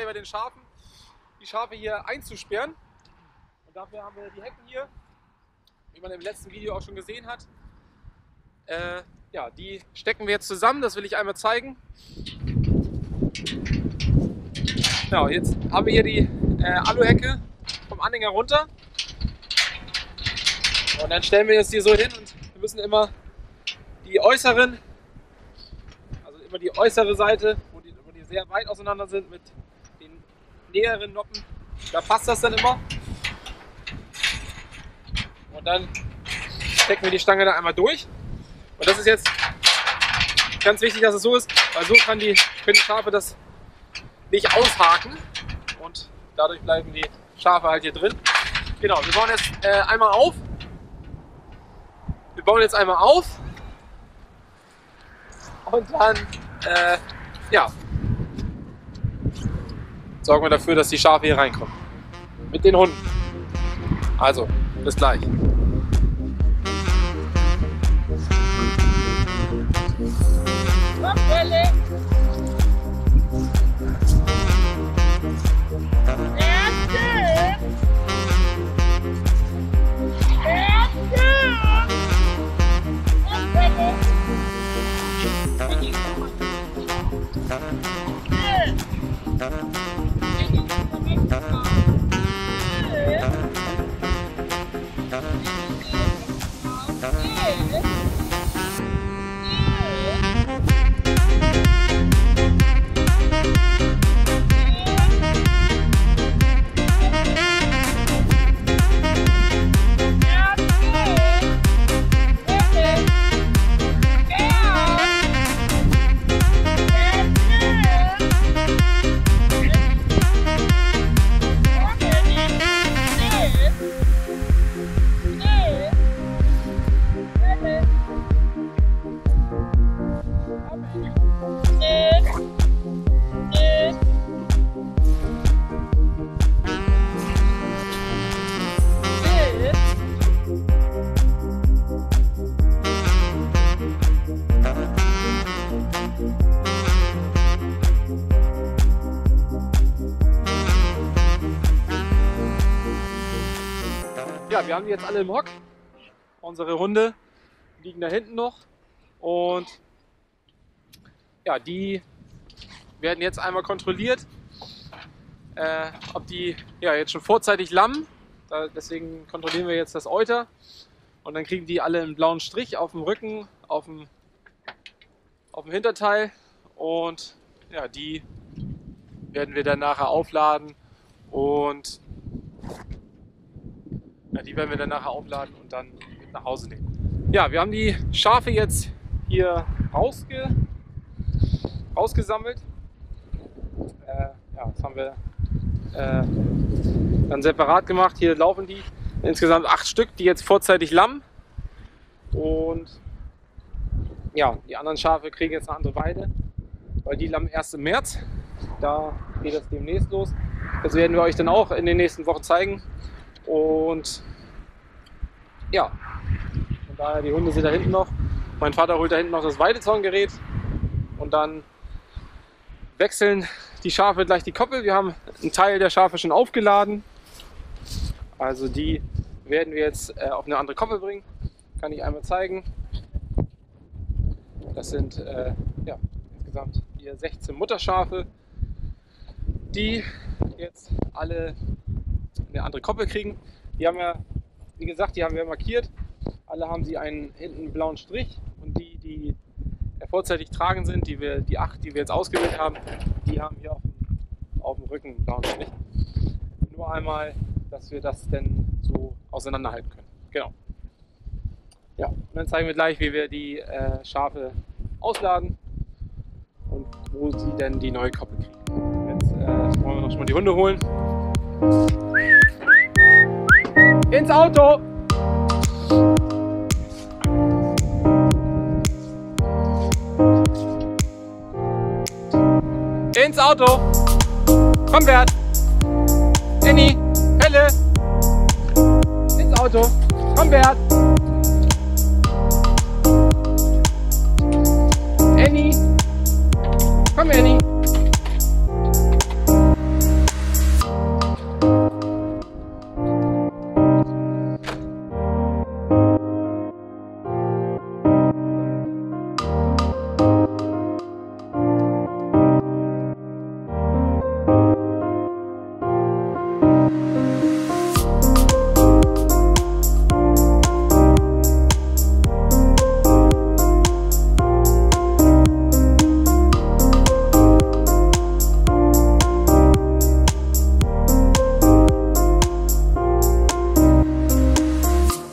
dabei bei den Schafen, die Schafe hier einzusperren. Und dafür haben wir die Hecken hier, wie man im letzten Video auch schon gesehen hat. Ja, die stecken wir jetzt zusammen, das will ich einmal zeigen. Genau, jetzt haben wir hier die Aluhecke vom Anhänger runter. Und dann stellen wir das hier so hin und wir müssen immer die äußeren, also immer die äußere Seite, wo die sehr weit auseinander sind mit den näheren Noppen, da passt das dann immer. Und dann stecken wir die Stange da einmal durch. Und das ist jetzt ganz wichtig, dass es so ist, weil so können die Schafe das nicht aushaken und dadurch bleiben die Schafe halt hier drin. Genau, wir bauen jetzt einmal auf. Wir bauen jetzt einmal auf und dann ja, sorgen wir dafür, dass die Schafe hier reinkommen. Mit den Hunden. Also, bis gleich. Komm, Pelle! Ja, wir haben die jetzt alle im Hock. Unsere Hunde liegen da hinten noch und ja, die werden jetzt einmal kontrolliert, ob die ja jetzt schon vorzeitig lammen. Deswegen kontrollieren wir jetzt das Euter und dann kriegen die alle einen blauen Strich auf dem Rücken, auf dem Hinterteil und ja, die werden wir dann nachher aufladen und dann mit nach Hause nehmen. Ja, wir haben die Schafe jetzt hier rausgesammelt. Ja, das haben wir dann separat gemacht. Hier laufen die insgesamt 8 Stück, die jetzt vorzeitig lammen. Und ja, die anderen Schafe kriegen jetzt eine andere Weide, weil die lammen erst im März. Da geht das demnächst los. Das werden wir euch dann auch in den nächsten Wochen zeigen. Und ja, von daher, die Hunde sind da hinten noch. Mein Vater holt da hinten noch das Weidezorngerät und dann wechseln die Schafe gleich die Koppel. Wir haben einen Teil der Schafe schon aufgeladen. Also die werden wir jetzt auf eine andere Koppel bringen. Kann ich einmal zeigen. Das sind ja, insgesamt hier 16 Mutterschafe, die jetzt alle eine andere Koppel kriegen. Die haben ja, wie gesagt, die haben wir markiert. Alle haben sie einen hinten blauen Strich und die, die vorzeitig tragen sind, die 8, die wir jetzt ausgewählt haben, die haben hier auf dem Rücken einen blauen Strich. Nur einmal, dass wir das denn so auseinanderhalten können. Genau. Ja, und dann zeigen wir gleich, wie wir die Schafe ausladen und wo sie denn die neue Koppel kriegen. Jetzt wollen wir noch schon mal die Hunde holen. Ins Auto! Ins Auto! Komm, Bert! Enni! Pelle! Ins Auto! Komm, Bert! Enni! Komm, Enni!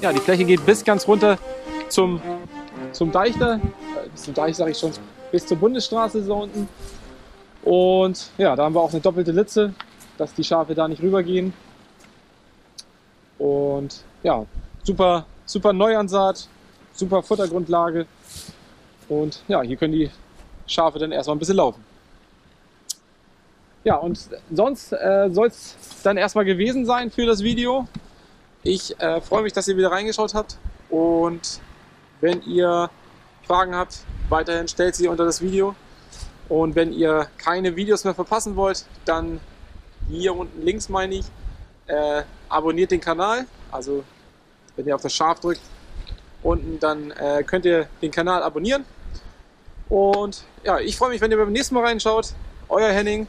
Ja, die Fläche geht bis ganz runter zum Deichner, bis zum Deich sage ich schon, bis zur Bundesstraße so unten. Und ja, da haben wir auch eine doppelte Litze, dass die Schafe da nicht rübergehen. Und ja, super, super Neuansaat, super Futtergrundlage. Und ja, hier können die Schafe dann erstmal ein bisschen laufen. Ja, und sonst soll es dann erstmal gewesen sein für das Video. Ich freue mich, dass ihr wieder reingeschaut habt, und wenn ihr Fragen habt, weiterhin stellt sie unter das Video. Und wenn ihr keine Videos mehr verpassen wollt, dann hier unten links, meine ich, abonniert den Kanal. Also wenn ihr auf das Schaf drückt unten, dann könnt ihr den Kanal abonnieren. Und ja, ich freue mich, wenn ihr beim nächsten Mal reinschaut. Euer Henning,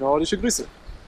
nordische Grüße.